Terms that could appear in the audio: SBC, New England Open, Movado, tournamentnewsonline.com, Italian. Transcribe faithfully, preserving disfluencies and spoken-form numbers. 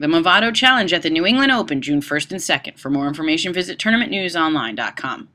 The Movado Challenge at the New England Open, June first and second. For more information, visit tournament news online dot com.